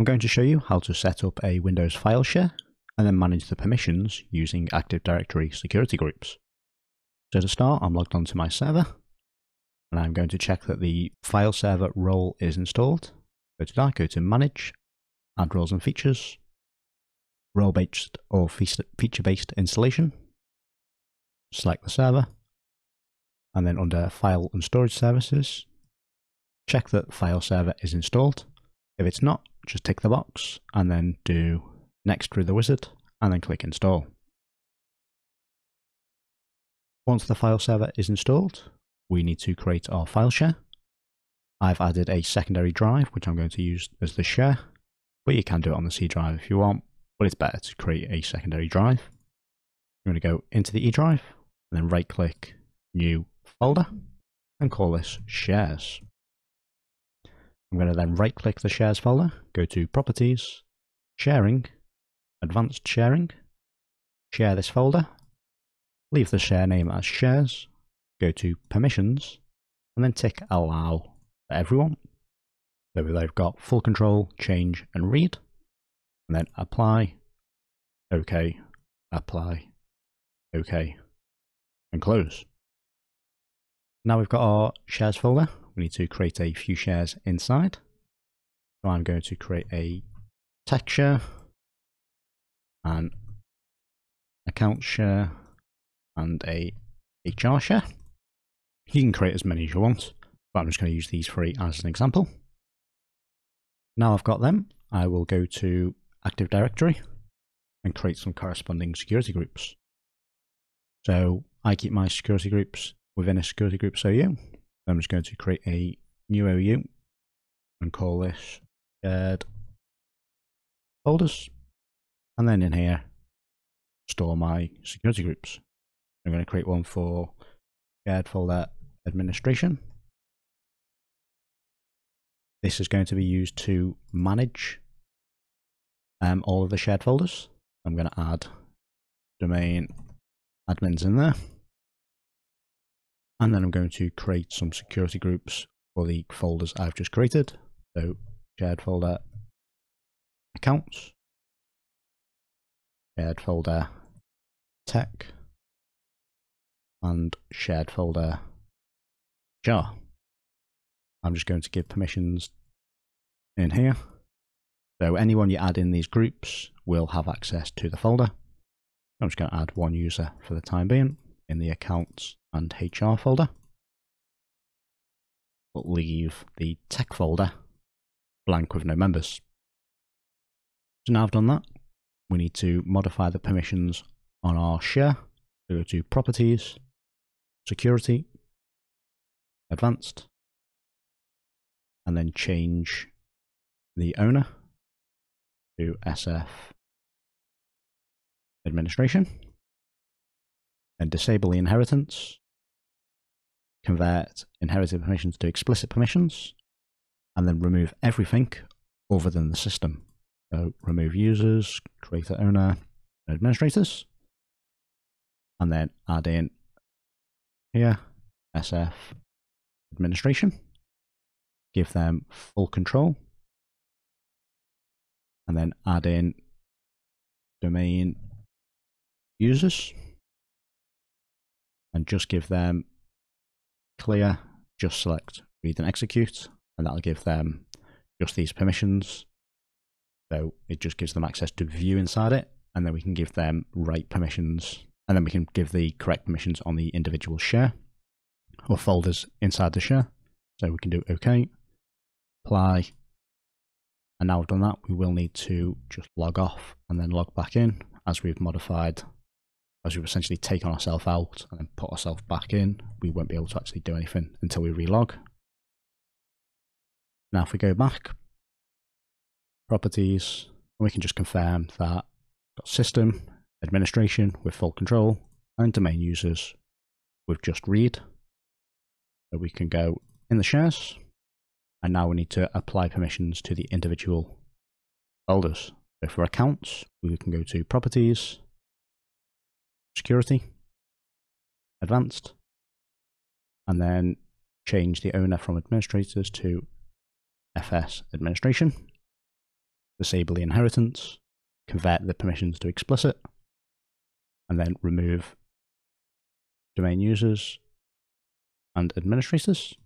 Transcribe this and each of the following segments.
I'm going to show you how to set up a Windows file share and then manage the permissions using Active Directory security groups. So to start, I'm logged onto my server and I'm going to check that the file server role is installed. Go to that, go to manage, add roles and features, role-based or feature-based installation, select the server, and then under file and storage services, check that file server is installed. If it's not, just tick the box and then do next through the wizard and then click install. Once the file server is installed, we need to create our file share. I've added a secondary drive which I'm going to use as the share, but you can do it on the C drive if you want, but it's better to create a secondary drive. I'm going to go into the E drive and then right click, new folder, and call this shares. I'm going to then right click the shares folder, go to properties, sharing, advanced sharing, share this folder, leave the share name as shares, go to permissions, and then tick allow for everyone. So they've got full control, change and read, and then apply, OK, apply, OK, and close. Now we've got our shares folder, we need to create a few shares inside. So I'm going to create a text share, an account share, and a HR share. You can create as many as you want, but I'm just going to use these three as an example. Now I've got them, I will go to Active Directory and create some corresponding security groups. So I keep my security groups within a security group OU. I'm just going to create a new OU and call this shared folders, and then in here store my security groups. I'm going to create one for shared folder administration. This is going to be used to manage all of the shared folders. I'm going to add domain admins in there. And then I'm going to create some security groups for the folders I've just created. So shared folder accounts, shared folder tech, and shared folder jar. I'm just going to give permissions in here. So anyone you add in these groups will have access to the folder. I'm just going to add one user for the time being in the accounts and HR folder, but leave the tech folder blank with no members. So now I've done that, we need to modify the permissions on our share. So go to properties, security, advanced, and then change the owner to SF administration, and disable the inheritance, convert inherited permissions to explicit permissions, and then remove everything other than the system. So remove users, creator, owner, and administrators, and then add in here SF administration, give them full control, and then add in domain users, and just give them clear, just select, read and execute, and that'll give them just these permissions. So it just gives them access to view inside it, and then we can give them write permissions, and then we can give the correct permissions on the individual share or folders inside the share. So we can do OK, apply, and now we've done that, we will need to just log off and then log back in as we've modified. As we've essentially taken ourselves out and then put ourselves back in, we won't be able to actually do anything until we relog. Now if we go back, properties, and we can just confirm that we've got system, administration with full control, and domain users with just read. So we can go in the shares, and now we need to apply permissions to the individual folders. So for accounts, we can go to properties, security, advanced, and then change the owner from administrators to FS administration, disable the inheritance, convert the permissions to explicit, and then remove domain users and administrators.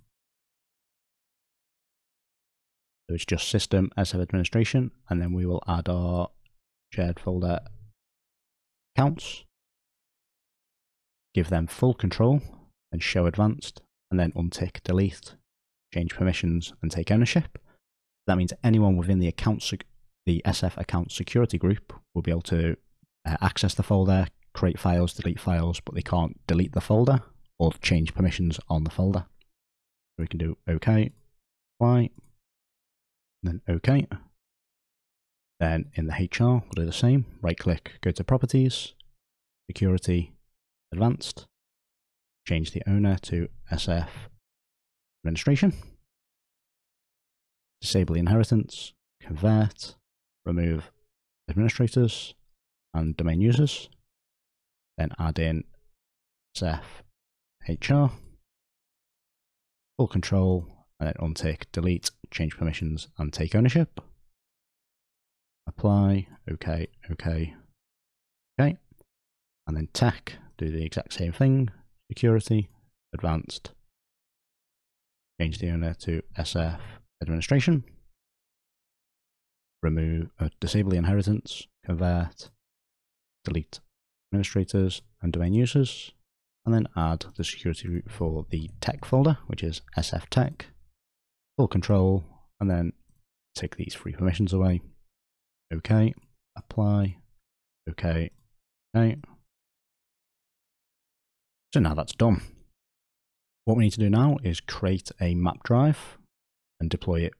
So it's just system, SF administration, and then we will add our shared folder accounts, give them full control and show advanced, and then untick delete, change permissions and take ownership. That means anyone within the account, the SF account security group will be able to access the folder, create files, delete files, but they can't delete the folder or change permissions on the folder. So we can do OK, apply, then OK. Then in the HR, we'll do the same. Right click, go to properties, security, advanced, change the owner to SF administration, disable the inheritance, convert, remove administrators and domain users, then add in SF HR, full control, and then untick, delete, change permissions and take ownership. Apply, OK, OK, OK. And then tech, do the exact same thing, security, advanced, change the owner to SF administration, remove, disable the inheritance, convert, delete administrators and domain users, and then add the security root for the tech folder, which is SF tech, full control, and then take these free permissions away. OK, apply, OK, OK. So now that's done. What we need to do now is create a map drive and deploy it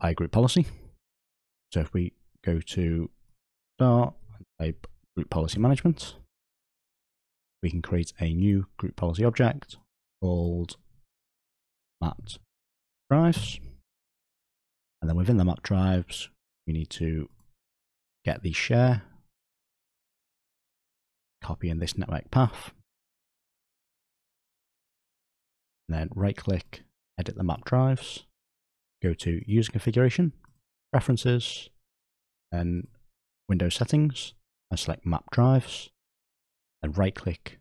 by group policy. So if we go to start and type group policy management, we can create a new group policy object called mapped drives. And then within the map drives, we need to get the share, copy in this network path, and then right click, edit the map drives, go to user configuration, preferences, then Windows settings, and select map drives, and right click,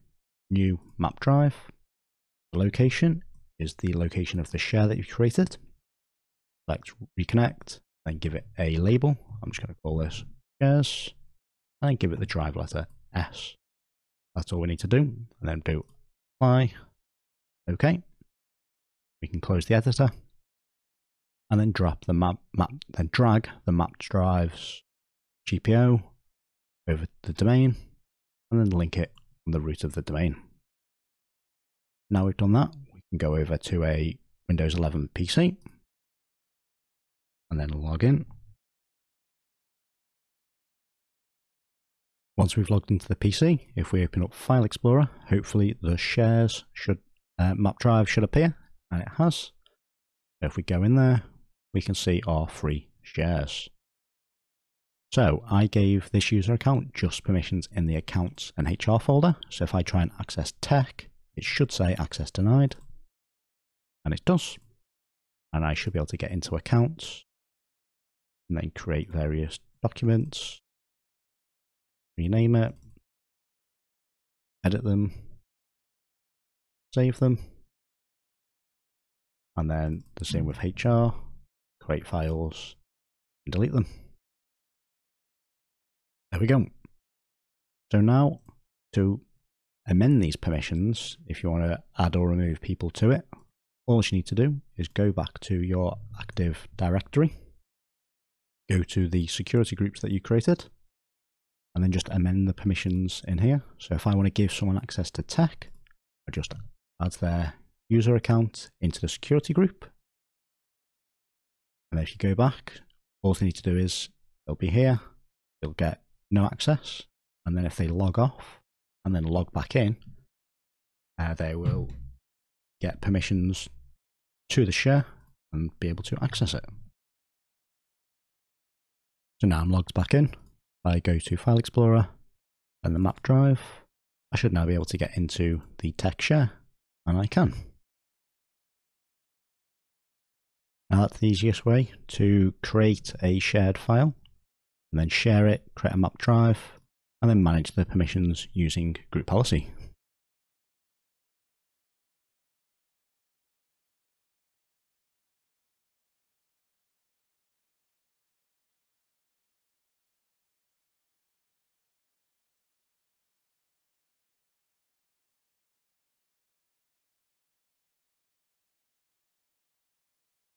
new map drive. The location is the location of the share that you've created. Select reconnect, then give it a label. I'm just going to call this shares, and give it the drive letter S. That's all we need to do, and then do apply, OK. We can close the editor, and then drop the drag the mapped drives GPO over the domain, and then link it on the root of the domain. Now we've done that, we can go over to a Windows 11 PC, and then log in. Once we've logged into the PC, if we open up File Explorer, hopefully the shares should map drive should appear, and it has. So if we go in there, we can see our free shares. So I gave this user account just permissions in the accounts and HR folder. So if I try and access tech, it should say access denied, and it does. And I should be able to get into accounts and then create various documents, rename it, edit them, save them, and then the same with HR, create files and delete them. There we go. So now to amend these permissions, if you want to add or remove people to it, all you need to do is go back to your Active Directory, go to the security groups that you created, and then just amend the permissions in here. So if I want to give someone access to tech, I just add their user account into the security group. And if you go back, all they need to do is they'll be here, they'll get no access, and then if they log off and then log back in, they will get permissions to the share and be able to access it. So now I'm logged back in. I go to File Explorer and the map drive. I should now be able to get into the tech share, and I can. Now that's the easiest way to create a shared file and then share it, create a map drive, and then manage the permissions using group policy.